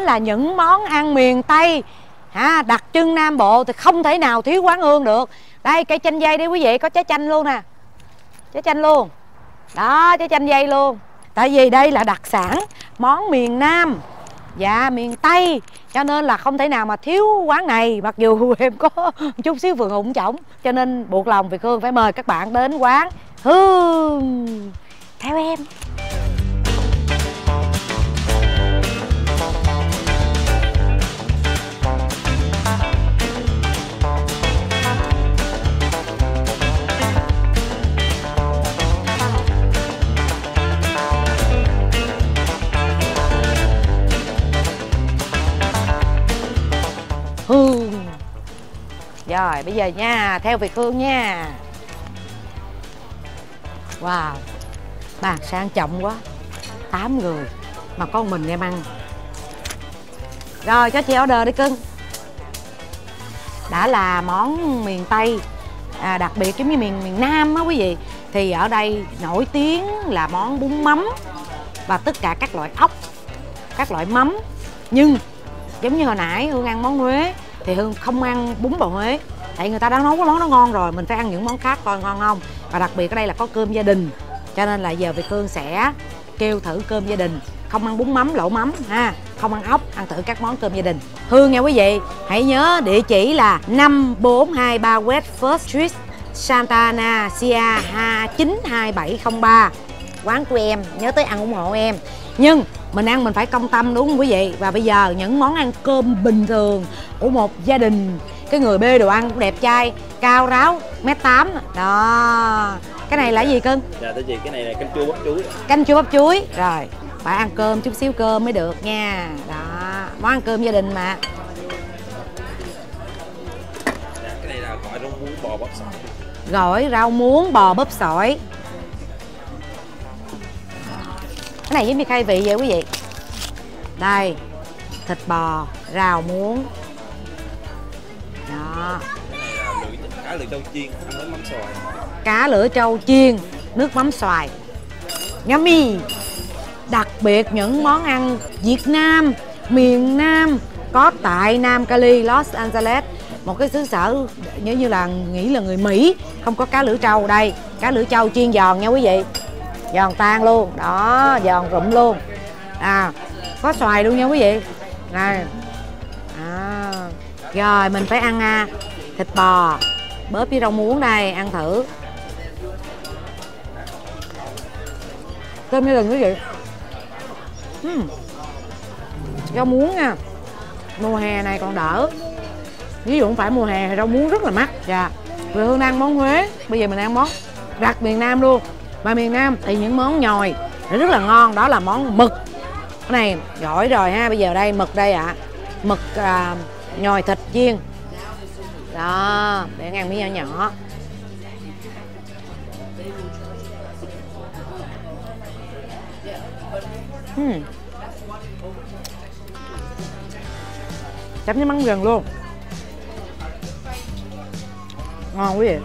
Là những món ăn miền Tây đặc trưng Nam Bộ thì không thể nào thiếu Quán Hương được. Đây cây chanh dây đi quý vị, có trái chanh luôn nè, trái chanh luôn đó, trái chanh dây luôn. Tại vì đây là đặc sản món miền Nam và miền Tây cho nên là không thể nào mà thiếu quán này, mặc dù em có chút xíu phường hụng chổng cho nên buộc lòng Việt Hương phải mời các bạn đến Quán Hương theo em. Rồi bây giờ nha, theo Việt Hương nha. Wow, bàn sang trọng quá, 8 người mà con mình em ăn. Rồi cho chị order đi cưng. Đã là món miền Tây đặc biệt giống như miền Nam á quý vị, thì ở đây nổi tiếng là món bún mắm và tất cả các loại ốc, các loại mắm. Nhưng giống như hồi nãy Hương ăn món Huế thì Hương không ăn bún bò Huế, tại người ta đã nấu cái món nó ngon rồi, mình phải ăn những món khác coi ngon không. Và đặc biệt ở đây là có cơm gia đình, cho nên là giờ Việt Hương sẽ kêu thử cơm gia đình, không ăn bún mắm lẩu mắm ha, không ăn ốc, ăn thử các món cơm gia đình Hương nha quý vị. Hãy nhớ địa chỉ là 5423 West First Street, Santa Ana, SIA 92703. Quán của em, nhớ tới ăn ủng hộ em. Nhưng mình ăn mình phải công tâm đúng không quý vị. Và bây giờ những món ăn cơm bình thường của một gia đình, cái người bê đồ ăn cũng đẹp trai, cao ráo 1m8 đó. Cái này là gì cưng? Dạ thưa chị, cái này là canh chua bắp chuối. Canh chua bắp chuối. Rồi phải ăn cơm, chút xíu cơm mới được nha. Đó, món ăn cơm gia đình mà. Dạ, cái này là gỏi rau muống bò bắp sỏi. Gỏi rau muống bò bắp sỏi. Cái này giống như khai vị vậy quý vị. Đây, thịt bò, rau muống. Đó. Cá lưỡi trâu chiên, nước mắm xoài. Cá lưỡi trâu chiên, nước mắm xoài. Yummy. Đặc biệt những món ăn Việt Nam, miền Nam có tại Nam Cali, Los Angeles, một cái xứ sở nhớ như là nghĩ là người Mỹ không có cá lưỡi trâu đây. Cá lưỡi trâu chiên giòn nha quý vị. Giòn tan luôn, đó, giòn rụm luôn. Có xoài luôn nha quý vị. Này. Rồi mình phải ăn thịt bò bóp với rau muống đây, ăn thử. Cơm gia đình quý vị. Rau muống nha. Mùa hè này còn đỡ. Ví dụ không phải mùa hè rau muống rất là mắc. Dạ. Vừa Hương ăn món Huế, bây giờ mình ăn món đặc miền Nam luôn. Và miền Nam thì những món nhồi rất là ngon, đó là món mực. Cái này giỏi rồi ha, bây giờ đây mực đây ạ. Mực nhồi thịt chiên. Đó, để ăn miếng nhỏ nhỏ. Chấm với mắm gừng luôn. Ngon quý vị.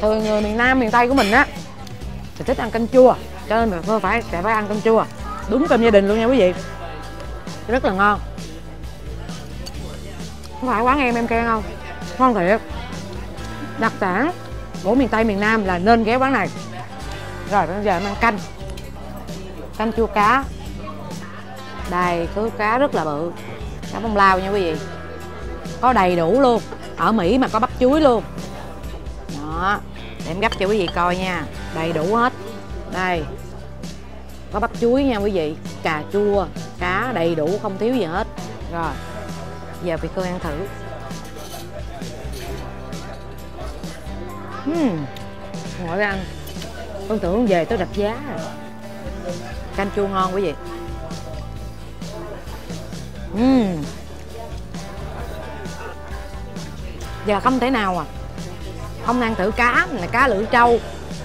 Thường người miền Nam, miền Tây của mình á thì thích ăn canh chua, cho nên mình phải ăn canh chua. Đúng cơm gia đình luôn nha quý vị. Rất là ngon. Không phải quán em khen không? Ngon thiệt. Đặc sản của miền Tây, miền Nam là nên ghé quán này. Rồi bây giờ em ăn canh. Canh chua cá. Đây, cứ cá rất là bự. Cá bông lau nha quý vị. Có đầy đủ luôn. Ở Mỹ mà có bắp chuối luôn. Đó, để em gắp cho quý vị coi nha. Đầy đủ hết. Đây, có bắp chuối nha quý vị. Cà chua, cá đầy đủ, không thiếu gì hết. Rồi, giờ Việt Hương ăn thử. Ngồi ăn. Con tưởng về tới đập giá rồi. Canh chua ngon quý vị. Giờ không thể nào à không ăn thử cá là cá lưỡi trâu.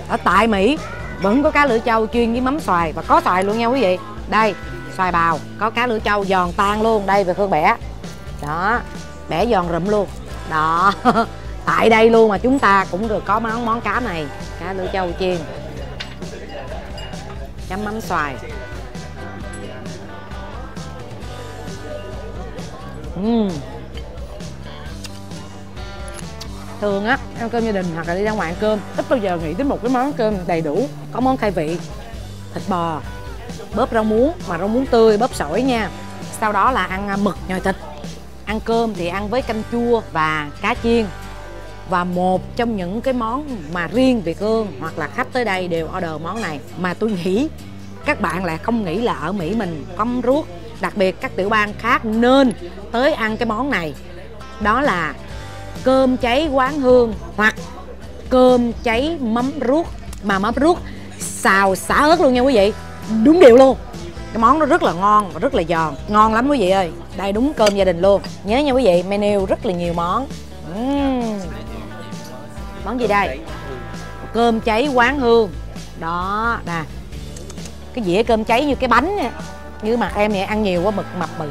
Ở tại Mỹ vẫn có cá lưỡi trâu chuyên với mắm xoài và có xoài luôn nha quý vị. Đây, xoài bào, có cá lưỡi trâu giòn tan luôn. Đây về Hương bẻ. Đó, bẻ giòn rụm luôn. Đó, tại đây luôn mà chúng ta cũng được có món cá này, cá lưỡi trâu chiên chấm mắm xoài. Thường á, ăn cơm gia đình hoặc là đi ra ngoài ăn cơm, ít bao giờ nghĩ đến một cái món cơm đầy đủ. Có món khai vị, thịt bò, bóp rau muống, mà rau muống tươi, bóp sỏi nha. Sau đó là ăn mực nhồi thịt. Ăn cơm thì ăn với canh chua và cá chiên. Và một trong những cái món mà riêng Việt Hương hoặc là khách tới đây đều order món này, mà tôi nghĩ các bạn lại không nghĩ là ở Mỹ mình có mắm ruốc, đặc biệt các tiểu bang khác nên tới ăn cái món này. Đó là cơm cháy Quán Hương hoặc cơm cháy mắm ruốc, mà mắm ruốc xào xả ớt luôn nha quý vị. Đúng điệu luôn. Cái món nó rất là ngon và rất là giòn. Ngon lắm quý vị ơi. Đây đúng cơm gia đình luôn. Nhớ nha quý vị, menu rất là nhiều món. Món gì đây? Cơm cháy Quán Hương. Đó nè. Cái dĩa cơm cháy như cái bánh nha. Như mặt em vậy ăn nhiều quá mực mập mự.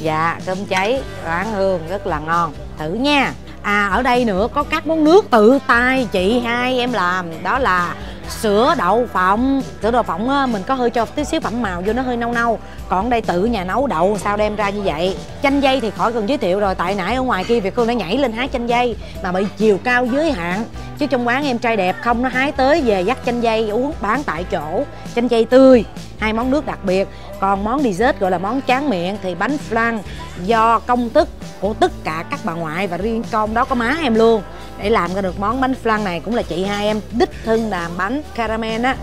Dạ, cơm cháy Quán Hương rất là ngon. Thử nha. À, ở đây nữa có các món nước tự tay chị hai em làm. Đó là sữa đậu phộng. Sữa đậu phộng á, mình có hơi cho tí xíu phẩm màu vô, nó hơi nâu nâu. Còn đây tự nhà nấu đậu sao đem ra như vậy. Chanh dây thì khỏi cần giới thiệu rồi. Tại nãy ở ngoài kia Việt Hương đã nhảy lên hái chanh dây mà bị chiều cao giới hạn. Chứ trong quán em trai đẹp không, nó hái tới về dắt chanh dây uống bán tại chỗ. Chanh dây tươi, hai món nước đặc biệt. Còn món dessert gọi là món tráng miệng thì bánh flan do công thức của tất cả các bà ngoại và riêng con đó có má em luôn. Để làm ra được món bánh flan này cũng là chị hai em đích thân làm bánh caramel á,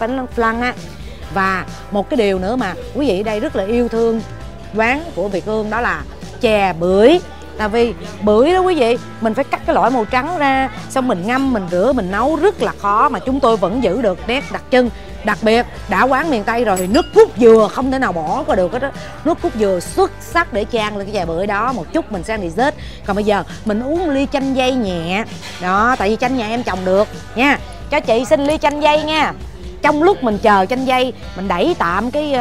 bánh flan á. Và một cái điều nữa mà quý vị đây rất là yêu thương quán của Việt Hương đó là chè bưởi. Tại vì bưởi đó quý vị, mình phải cắt cái loại màu trắng ra, xong mình ngâm, mình rửa, mình nấu rất là khó mà chúng tôi vẫn giữ được nét đặc trưng. Đặc biệt, đã quán miền Tây rồi thì nước cốt dừa không thể nào bỏ qua được hết đó. Nước cốt dừa xuất sắc để chan lên cái chè bưởi đó. Một chút mình sẽ ăn dessert. Còn bây giờ mình uống ly chanh dây nhẹ. Đó, tại vì chanh nhà em trồng được nha. Cho chị xin ly chanh dây nha. Trong lúc mình chờ chanh dây, mình đẩy tạm cái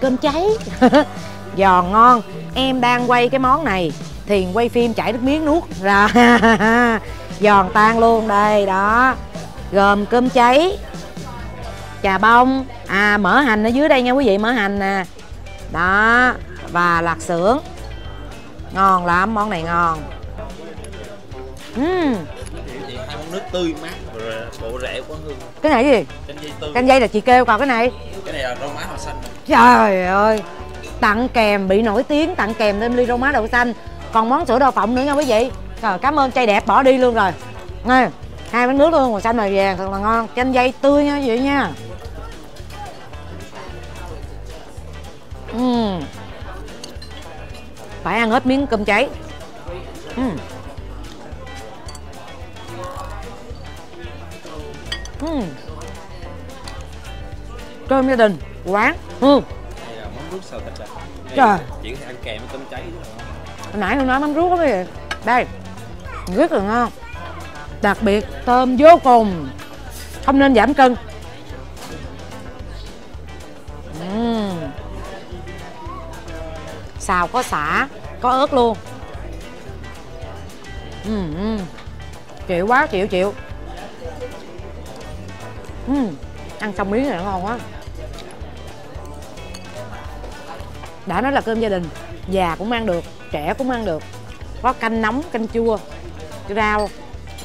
cơm cháy. Giòn ngon. Em đang quay cái món này thì quay phim chảy nước miếng nuốt ra. Giòn tan luôn đây đó. Gồm cơm cháy, trà bông, mỡ hành ở dưới đây nha quý vị, mỡ hành nè. Đó, và lạc xưởng. Ngon lắm, món này ngon. Hai món nước tươi mát bộ rễ của Hương. Cái này gì? Canh dây tươi. Canh dây là chị kêu, còn cái này là rau má đậu xanh. Trời ơi. Tặng kèm bị nổi tiếng, tặng kèm thêm ly rau má đậu xanh. Còn món sữa đậu phộng nữa nha quý vị. Rồi, cảm ơn trai đẹp bỏ đi luôn rồi. Nghe. Hai bánh nước luôn, màu xanh màu vàng thật là ngon. Chanh dây tươi nha vậy nha. Phải ăn hết miếng cơm cháy. Cơm gia đình Quán Hương. Mắm ruốc xào thịt à? Trời, chỉ ăn kèm với cơm cháy thôi. Hồi nãy Hương nói mắm ruốc đó cái gì. Đây, rất là ngon. Đặc biệt thơm vô cùng. Không nên giảm cân. Xào có sả, có ớt luôn. Chịu quá, chịu. Ăn xong miếng này ngon quá. Đã nói là cơm gia đình, già cũng ăn được, trẻ cũng ăn được. Có canh nóng, canh chua, rau,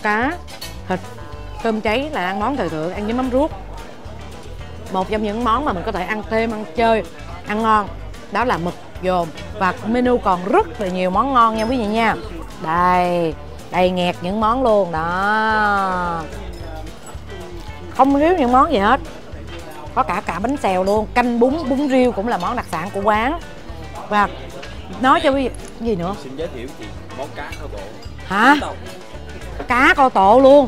cá, thịt, cơm cháy là ăn món thời thượng, ăn với mắm ruốc. Một trong những món mà mình có thể ăn thêm, ăn chơi, ăn ngon đó là mực dồn. Và menu còn rất là nhiều món ngon nha quý vị nha. Đây, đầy nghẹt những món luôn đó. Không thiếu những món gì hết. Có cả bánh xèo luôn, canh bún, bún riêu cũng là món đặc sản của quán. Và nói cho quý vị gì nữa? Xin giới thiệu chị món cá kho bộ. Hả? Cá kho tộ luôn.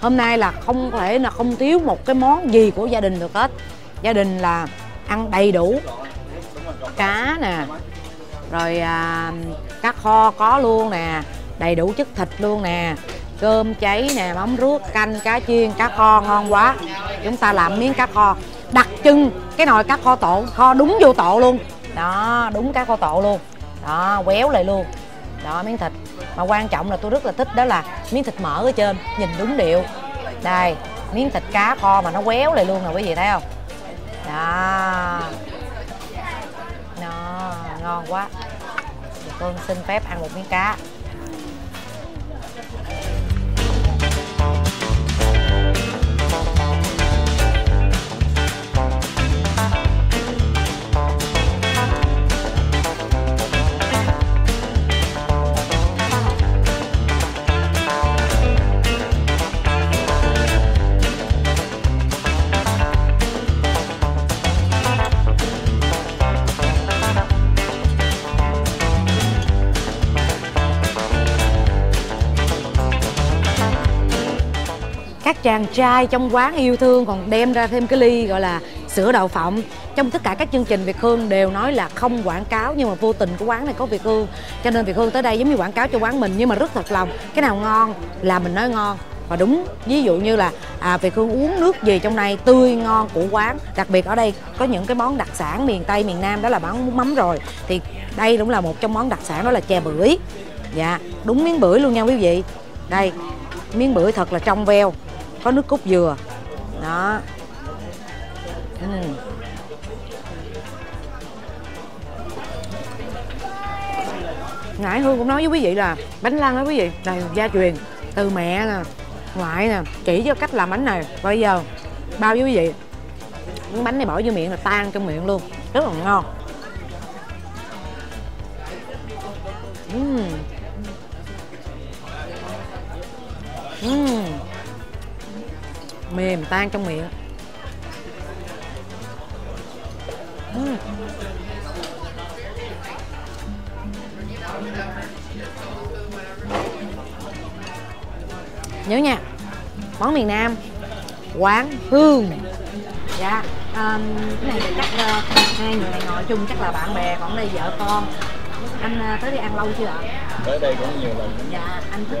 Hôm nay là không thể là không thiếu một cái món gì của gia đình được hết. Gia đình là ăn đầy đủ. Cá nè, rồi cá kho có luôn nè, đầy đủ chất thịt luôn nè, cơm cháy nè, mắm ruốc, canh cá chiên, cá kho ngon quá. Chúng ta làm miếng cá kho đặc trưng, cái nồi cá kho tổ, kho đúng vô tổ luôn đó, đúng cá kho tổ luôn đó, quéo lại luôn đó miếng thịt. Mà quan trọng là tôi rất là thích đó là miếng thịt mỡ ở trên, nhìn đúng điệu. Đây, miếng thịt cá kho mà nó quéo lại luôn nè, quý vị thấy không? Đó, nó ngon quá. Tôi xin phép ăn một miếng cá. Các chàng trai trong quán yêu thương còn đem ra thêm cái ly gọi là sữa đậu phộng. Trong tất cả các chương trình Việt Hương đều nói là không quảng cáo, nhưng mà vô tình của quán này có Việt Hương, cho nên Việt Hương tới đây giống như quảng cáo cho quán mình, nhưng mà rất thật lòng, cái nào ngon là mình nói ngon và đúng. Ví dụ như là Việt Hương uống nước gì trong này tươi ngon của quán. Đặc biệt ở đây có những cái món đặc sản miền Tây, miền Nam, đó là món mắm rồi, thì đây cũng là một trong món đặc sản, đó là chè bưởi. Dạ, đúng miếng bưởi luôn nha quý vị. Đây, miếng bưởi thật là trong veo, có nước cốt dừa đó. Nãy Hương cũng nói với quý vị là bánh lăng đó quý vị, này gia truyền từ mẹ nè, ngoại nè, chỉ cho cách làm bánh này. Bây giờ bao với quý vị, miếng bánh này bỏ vô miệng là tan trong miệng luôn, rất là ngon. Mềm tan trong miệng. Nhớ nha, món miền Nam Quán Hương. Dạ, cái này chắc hai người này ngồi chung chắc là bạn bè, còn đây vợ con. Anh tới đây ăn lâu chưa ạ? Tới đây cũng nhiều lần. Dạ, anh thích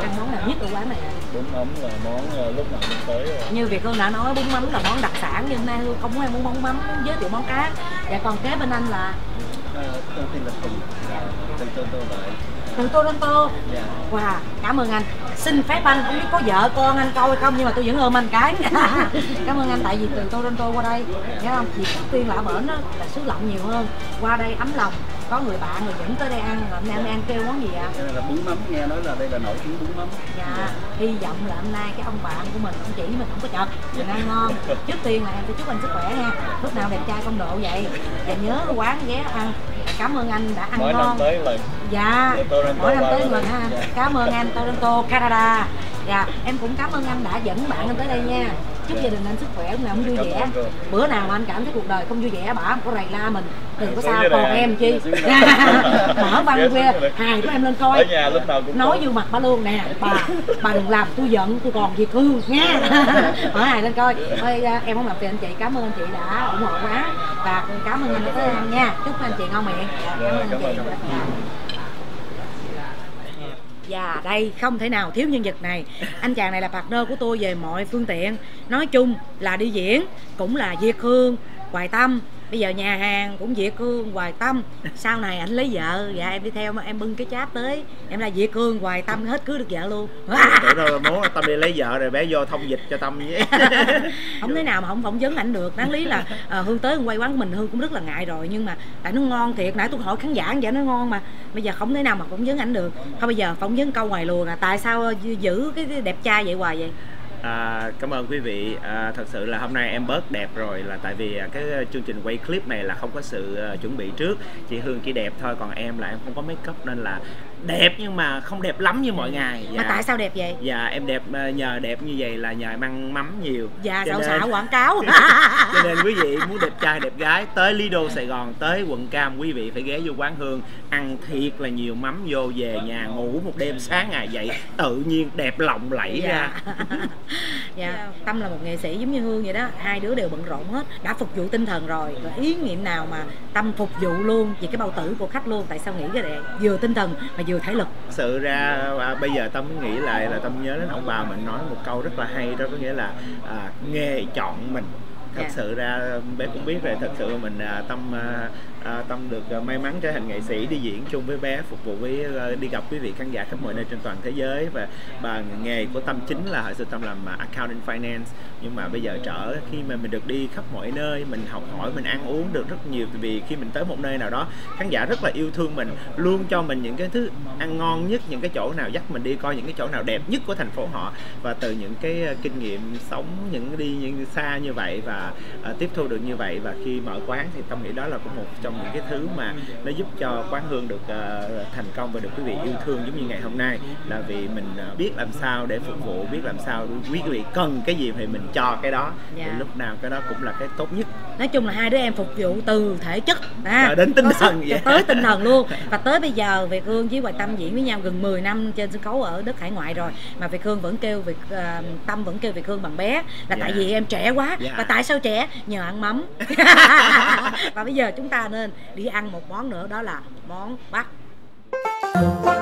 ăn món nào nhất ở quán này? Bún mắm là món lúc nào cũng tới rồi. Như Việt Hương đã nói, bún mắm là món đặc sản, nhưng hôm nay Hương không muốn ăn bún món mắm, muốn giới thiệu món cá. Dạ, còn kế bên anh là? Tôi tên là Tùng, từ Toronto vậy. Từ Toronto? Dạ. Wow, cảm ơn anh. Xin phép anh, không biết có vợ con anh coi không, nhưng mà tôi vẫn ôm anh cái. Cảm ơn anh, tại vì từ Toronto qua đây, nghe không? Việc Phúc Tiên lạ bển đó, là xứ lạnh nhiều hơn, qua đây ấm lòng. Có người bạn người dẫn tới đây ăn, hôm nay ăn kêu món gì ạ? Đây là bún mắm, nghe nói là đây là nổi tiếng bún mắm. Dạ, hy vọng là hôm nay cái ông bạn của mình, ông chỉ mình không có chật, mình ăn ngon. Trước tiên là em sẽ chúc anh sức khỏe nha, lúc nào đẹp trai công độ vậy. Và nhớ quán ghé ăn. Cảm ơn anh đã ăn mỗi ngon. Năm tới lần. Dạ, mỗi năm tới lần ha. Dạ. Cảm ơn anh Toronto, Canada. Dạ, em cũng cảm ơn anh đã dẫn bạn anh tới đây nha. Chúc gia đình anh sức khỏe, cũng là vui vẻ. Bữa nào mà anh cảm thấy cuộc đời không vui vẻ, bả không có rầy la mình, đừng có sao, còn em chi. Mở văn quê, hài của em lên coi. Ở nhà lúc nào cũng nói vô mặt bả luôn nè, bà đừng làm tôi giận, tôi còn Việt Hương nha. Mở hài lên coi. Thôi em không làm phiền anh chị, cảm ơn anh chị đã ủng hộ quá. Và cảm ơn anh đã tới ăn nha. Chúc anh chị ngon miệng. Cảm ơn anh chị. Và đây không thể nào thiếu nhân vật này. Anh chàng này là partner của tôi về mọi phương tiện. Nói chung là đi diễn cũng là Việt Hương, Hoài Tâm. Bây giờ nhà hàng cũng Việt Hương, Hoài Tâm. Sau này anh lấy vợ, dạ em đi theo mà em bưng cái cháp tới, em là Việt Hương, Hoài Tâm hết, cưới được vợ luôn. Để thôi muốn Tâm đi lấy vợ rồi bé vô thông dịch cho Tâm với. Không thế nào mà không phỏng vấn ảnh được. Đáng lý là Hương tới quay quán mình Hương cũng rất là ngại rồi, nhưng mà tại nó ngon thiệt. Nãy tôi hỏi khán giả, nó ngon mà. Bây giờ không thể nào mà phỏng vấn ảnh được. Thôi bây giờ phỏng vấn câu ngoài luồng là tại sao giữ cái đẹp trai vậy hoài vậy? Cảm ơn quý vị. Thật sự là hôm nay em bớt đẹp rồi, là tại vì cái chương trình quay clip này là không có sự chuẩn bị trước. Chị Hương chỉ đẹp thôi, còn em là em không có make up, nên là đẹp nhưng mà không đẹp lắm như mọi ngày. Dạ. Mà tại sao đẹp vậy? Dạ em đẹp nhờ đẹp như vậy là nhờ em ăn mắm nhiều. Dạ xạo xạo nên... quảng cáo. Cho nên quý vị muốn đẹp trai đẹp gái tới Lido Sài Gòn, tới quận Cam, quý vị phải ghé vô quán Hương ăn thiệt là nhiều mắm, vô về nhà ngủ một đêm sáng ngày dậy tự nhiên đẹp lòng lẫy ra. Dạ. Tâm là một nghệ sĩ giống như Hương vậy đó, hai đứa đều bận rộn hết, đã phục vụ tinh thần rồi, và ý niệm nào mà Tâm phục vụ luôn về cái bao tử của khách luôn. Tại sao nghĩ cái này vừa tinh thần mà vừa thể lực. Thật sự ra bây giờ Tâm nghĩ lại là Tâm nhớ đến ông bà mình nói một câu rất là hay, đó có nghĩa là nghề chọn mình. Thật sự ra bé cũng biết rồi, thật sự mình Tâm được may mắn trở thành nghệ sĩ, đi diễn chung với bé, phục vụ với đi gặp quý vị khán giả khắp mọi nơi trên toàn thế giới. Và nghề của Tâm chính là hồi xưa Tâm làm accounting finance, nhưng mà bây giờ khi mà mình được đi khắp mọi nơi, mình học hỏi, mình ăn uống được rất nhiều, vì khi mình tới một nơi nào đó khán giả rất là yêu thương mình, luôn cho mình những cái thứ ăn ngon nhất, những cái chỗ nào dắt mình đi coi những cái chỗ nào đẹp nhất của thành phố họ. Và từ những cái kinh nghiệm sống những xa như vậy và tiếp thu được như vậy, và khi mở quán thì Tâm nghĩ đó là cũng một trong những cái thứ mà nó giúp cho Quán Hương được thành công và được quý vị yêu thương giống như ngày hôm nay, là vì mình biết làm sao để phục vụ, biết làm sao quý vị cần cái gì thì mình cho cái đó. Dạ. Thì lúc nào cái đó cũng là cái tốt nhất. Nói chung là hai đứa em phục vụ từ thể chất đến tinh thần, tới tinh thần luôn. Và tới bây giờ Việt Hương với Hoài Tâm diễn với nhau gần 10 năm trên sân khấu ở đất hải ngoại rồi, mà Việt Hương vẫn kêu Tâm vẫn kêu Việt Hương bằng bé, là tại vì em trẻ quá. Và tại sao trẻ? Nhờ ăn mắm. Và bây giờ chúng ta nên đi ăn một món nữa, đó là món bắp.